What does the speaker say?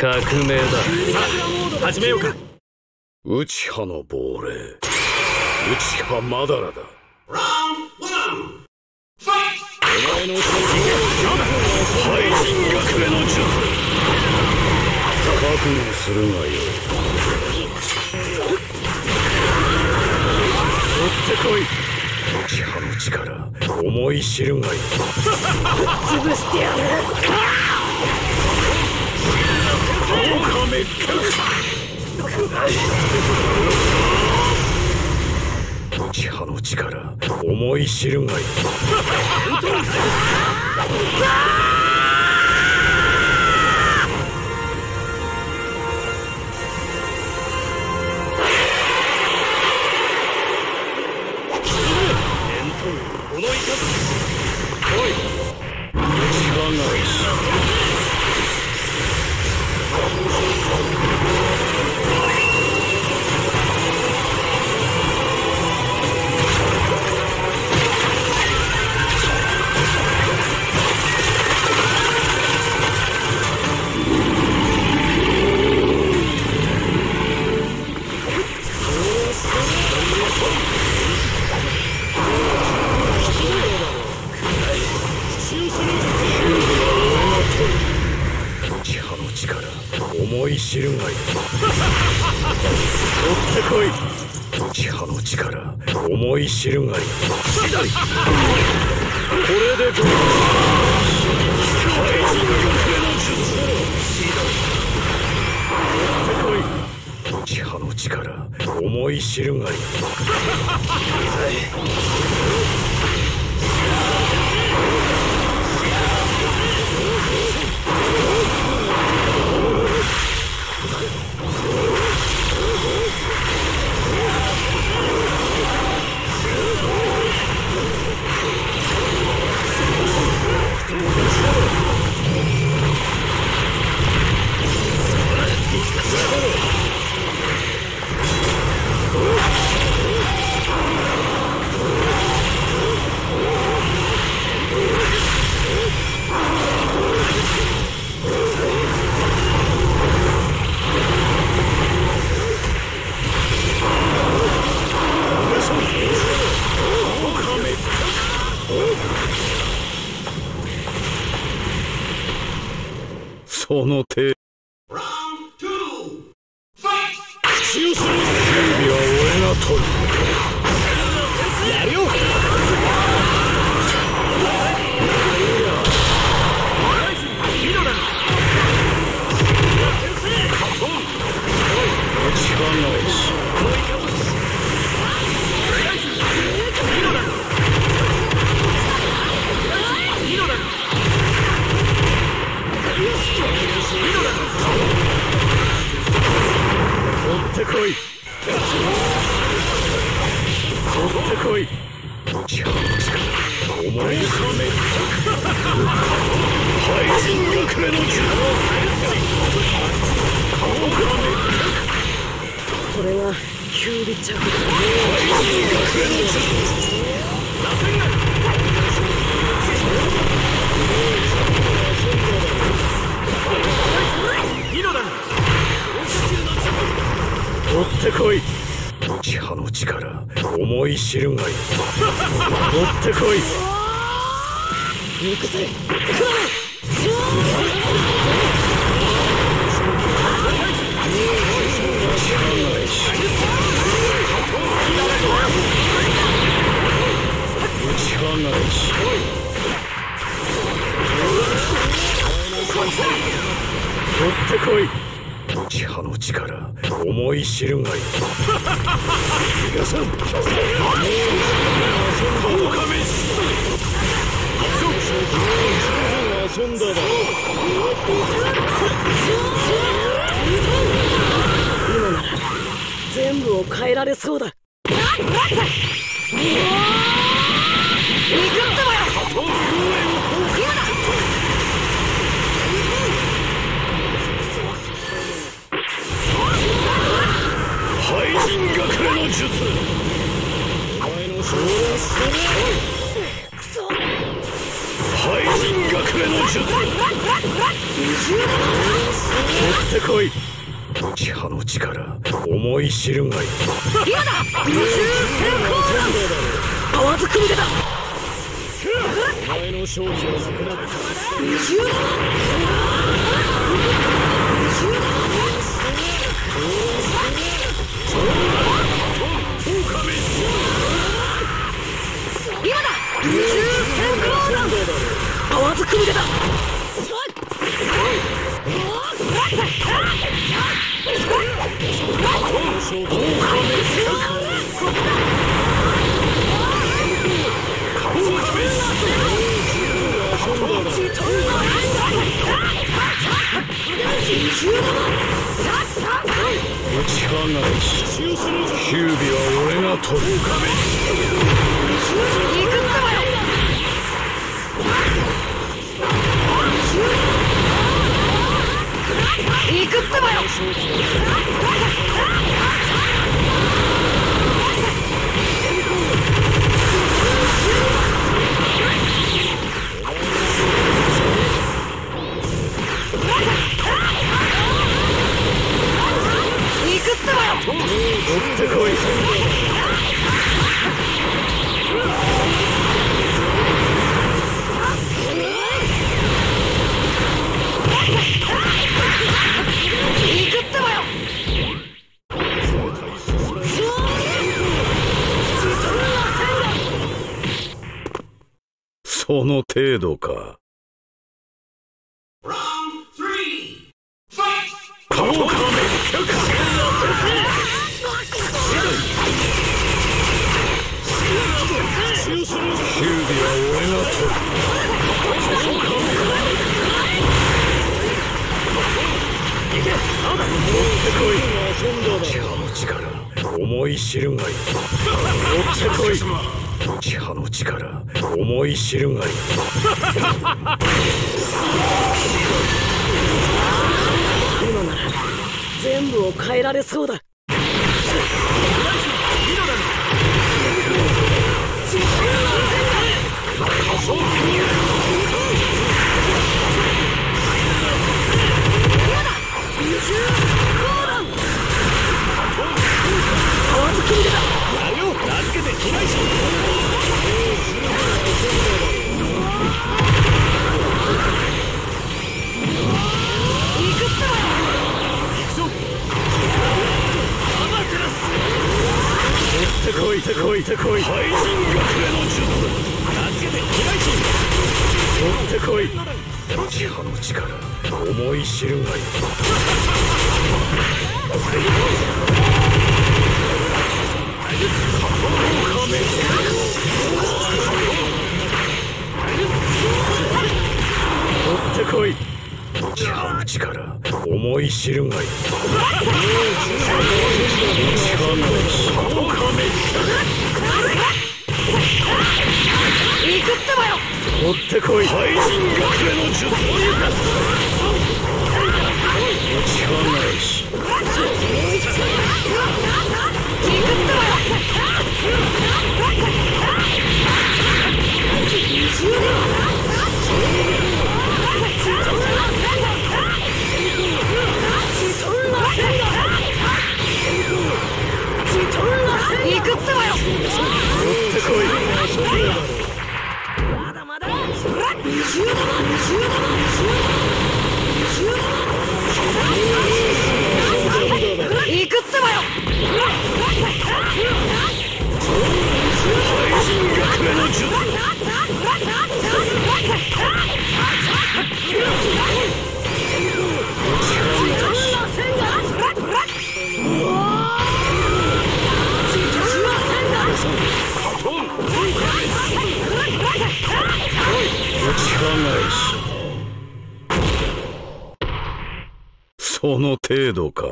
革命だ。さあ始めようか。内葉の亡霊、内葉まだらだ。お前の特技は廃人学への術。覚悟するがよ取ってこい。内葉の力思い知るがいい。潰してやる。内葉の力思い知るがいい。知るがいい。取ってこい。内葉の力思い知るがいい。これでどうだ。内葉の力思い知るがいい。その手。これはキュービッチャー取ってこい。内葉の力思い知るがいい。取ってこい。行くぜ。取ってこい。内葉の力思い知るがいい。今なら全部を変えられそうだ。廃人学の術、持ってこい。地波の力、思い知るがいい。今だ、宇宙戦艦、泡ずくんでだ。お前の勝機を損なった。宇宙泡ずくみでだ。打ち放ち、キュービは俺が取る。行くってばよ。行くってばよ。追ってこい。この程度か。思い知るがいい。持ってこい。地波の力、思い知るがいい。今なら全部を変えられそうだ。地波の力、思い知るがいい。持ってこい。地波の力、思い知るがいい。持ってこい。廃人学園の術、持ち離し。行くってばよ。持ってこい。行くってばよ。その程度か。